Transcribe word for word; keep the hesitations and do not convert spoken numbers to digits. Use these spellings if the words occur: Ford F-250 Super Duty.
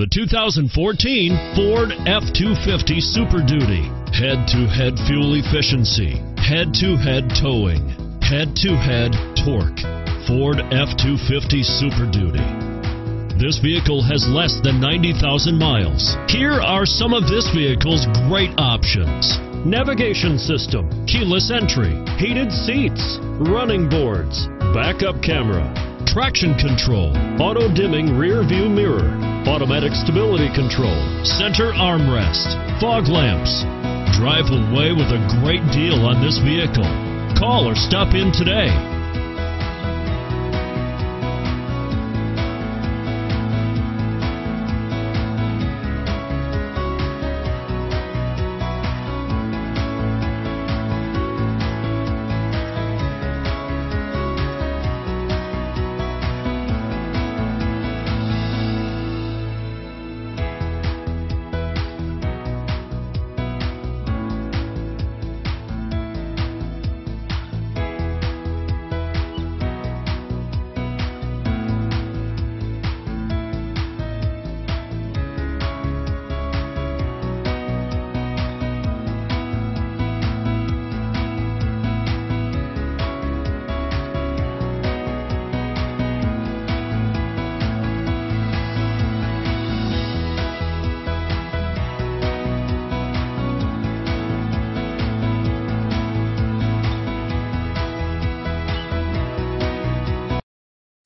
the two thousand fourteen Ford F two fifty Super Duty. Head-to-head fuel efficiency, head-to-head towing, head-to-head torque. Ford F two fifty Super Duty. This vehicle has less than ninety thousand miles. Here are some of this vehicle's great options: navigation system, keyless entry, heated seats, running boards, backup camera, traction control, auto dimming rear view mirror, automatic stability control, center armrest, fog lamps. Drive away with a great deal on this vehicle. Call or stop in today.